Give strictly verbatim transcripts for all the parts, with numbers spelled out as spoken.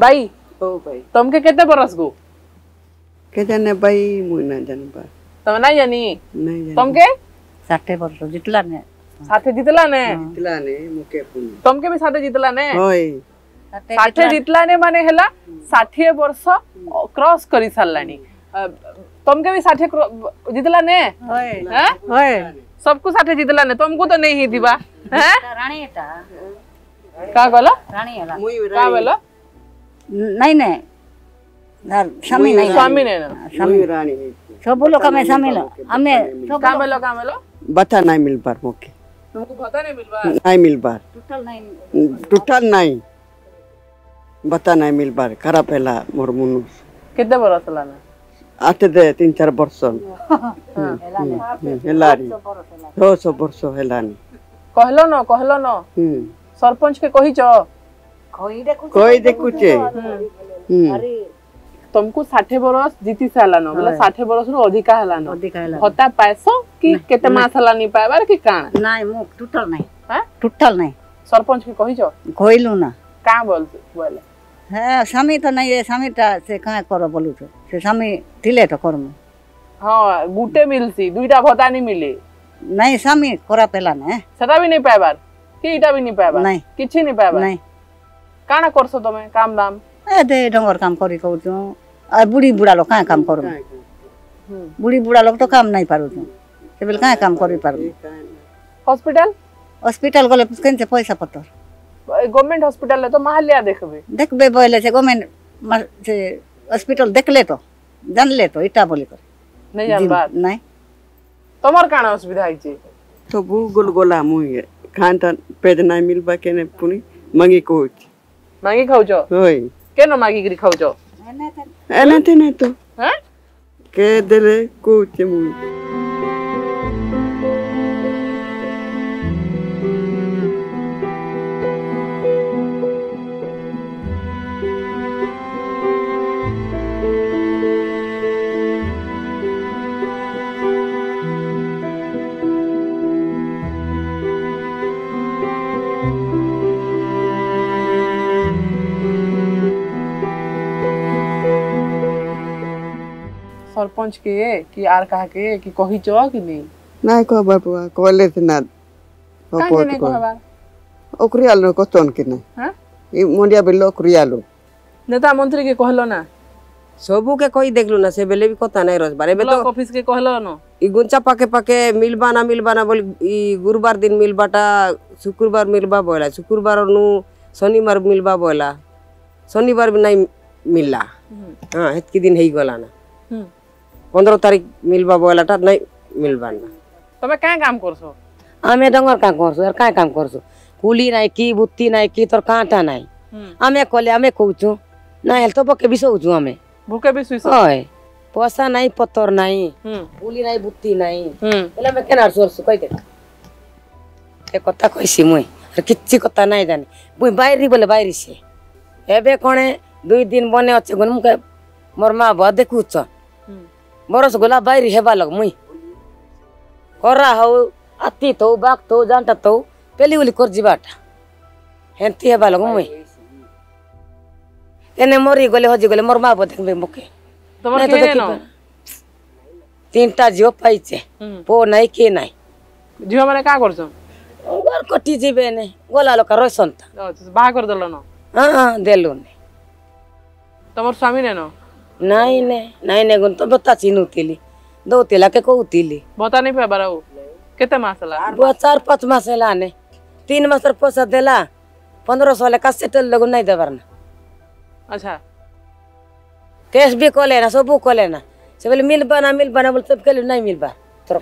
भाई ओ भाई तुमके कितने बरस गो? के जाने भाई मुना जाने पर तो ना जानी नहीं तुमके साठे बरस जितला ने साथे जितला ने जितला ने मुके पुन तुमके भी साथे जितला ने होय साठे जितला ने माने हला साठे बरस क्रॉस करी सल्लानी तुमके भी साठे जितला ने होय हैं होय सबको साठे जितला ने तुमको तो नहीं ही दिबा हैं रानी एटा का बोलो रानी हला मुई का बोलो नहीं नहीं ना शामिल नहीं शामिल है ना शामिल रानी सब लोग हमें शामिल हमें काम लो काम लो बता नहीं मिल पार मौके तुमको बता नहीं मिल पार नहीं मिल पार टोटल नहीं टोटल नहीं बता नहीं मिल पार करा पहला मरमुनु कितना बड़ा सलाना आते दे तीन चार बरसों हेलारी दो सौ बरसों हेलानी कहलो ना कहलो ना सरपंच के कही जाओ कोई देखु कोई देखु छे अरे तुमको साठे बरस जीति सालानो बोला साठे बरस रो अधिका हलानो अधिका हला होता पैसो कि केते मास हलानी पाएबार कि काण नाही मु टुटल नाही हां टुटल नाही सरपंच के कहि जो कहिलु ना का बोल बोले हां सामी तो नाही रे सामीटा से का करो बोलु छे से सामी ढिले तो करम हां गुटे मिलसी दुईटा भता नहीं मिले नाही सामी करा पेला ने सदा भी नहीं पाएबार कि इटा भी नहीं पाएबार नाही किछि नहीं पाएबार नाही काना करसो तमे काम दाम ए दे डंगर काम करी कहू आ बुढ़ी बुढ़ा लोग का काम करू बुढ़ी बुढ़ा लोग तो काम नहीं पारू से बिल का काम करी पारू हॉस्पिटल हॉस्पिटल गले केन से पैसा पतर गवर्नमेंट हॉस्पिटल ले तो महलिया देखबे देखबे बोले से गवर्नमेंट से हॉस्पिटल देख ले तो जान ले तो इटा बोली कर नहीं जान बात नहीं तमर काना असुविधा है जी तो बु गुलगोला मुई खान त पेद नहीं मिलबा केने पुनी मंगी को मांगी खाओ जो होय केनो मांगी गिरी खाओ जो एने ते एने ते ने तो हैं के देले कुछ मु सरपंच के कि आर कहा के कि कहि छ कि नहीं नाही को बाबूआ कोले से ना सपोर्ट को ओकरियाल न कोतन कि नहीं हां ई मोंडिया बेलो ओकरियालो नेता मंत्री के कहलो ना सबू के कोई देखलो ना से बेले भी कोता नहीं रोज बारे बे तो ऑफिस के कहलो ना ई गुंचा पाके पाके मिलबा ना मिलबा ना बोल ई गुरुवार दिन मिलबाटा शुक्रवार मिलबा बोला शुक्रवार नु शनिवार मिलबा बोला शनिवार भी नहीं मिलला हां एतकी दिन हेई गला ना पंद्रह तारीख मिलबा बोलाटा नहीं मिलबा ना तमे का काम करसो आमे डंगर का करसो और का काम करसो कुली नाही की बुत्ती नाही की तोर कांटा नाही आमे कोले आमे कहूछु ना हेल तो बके बिसौछु आमे भूके बिसौछु ओए पैसा नाही पत्तर नाही कुली नाही बुत्ती नाही बोले मैं केना सोरसु कहि दे ए कथा कइसी मुई और किछि कथा नाही जाने मुई बायरी बोले बायरी से एबे कोने दुई दिन बने अछि गुन मुके मोर मां ब देखुछ बरस गोला बाहरी हेबा लग मुई करा हौ अति तो बाग तो जानता तो पेली उली कर जीवाटा हेंती हेबा लग मुई एने मोरी गोले होजी गोले मोर माबो देखबे मके तमन के न तीनटा जियो पाइछे पो नाही के नाही जियो माने का करछो ओर कटी जीबे ने गोला लोका रोसनता बा कर देलो न हां देलो ने तमोर स्वामी ने न नहीं नहीं नहीं नहीं गुन तो बता चिनु तिली दो तिला के को तिली बता नहीं पे बराओ केते मासला दो चार पांच मासला ने तीन मासर पैसा देला पंद्रह सौ ले का सेटल लगो नहीं देवरना अच्छा कैश भी को लेना सबू को लेना से बोले मिल बना मिल बना बोल सब के नहीं मिलबा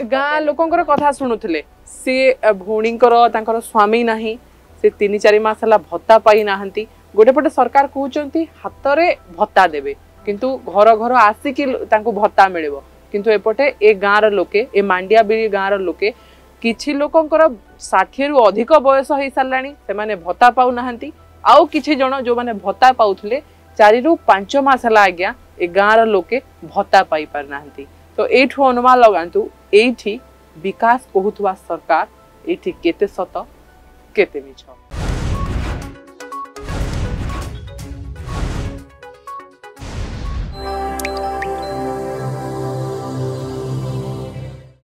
गा लोकन कर कथा सुनुथले से भूणी कर तांकर स्वामी नाही से तीन चार मासला भत्ता पाई नाहंती गोटे पटे सरकार कहउचंती हातरे भत्ता देबे किंतु घर घर आसिकी भत्ता मिल किंतु एपटे ए गाँव रोके ए मांडिया बिरी गाँव रोके किसी लोकंर षाठी रु अधिक बयस हो सारा से भत्ता पाऊना आउ किसी जन जो मैंने भत्ता पाते चार रु पांच मास है आज्ञा ए गाँव रोके भत्ता पाई पारना तो यू अनुमान लगातु ये विकास कहूवा सरकार ये केत सत केत मिछ।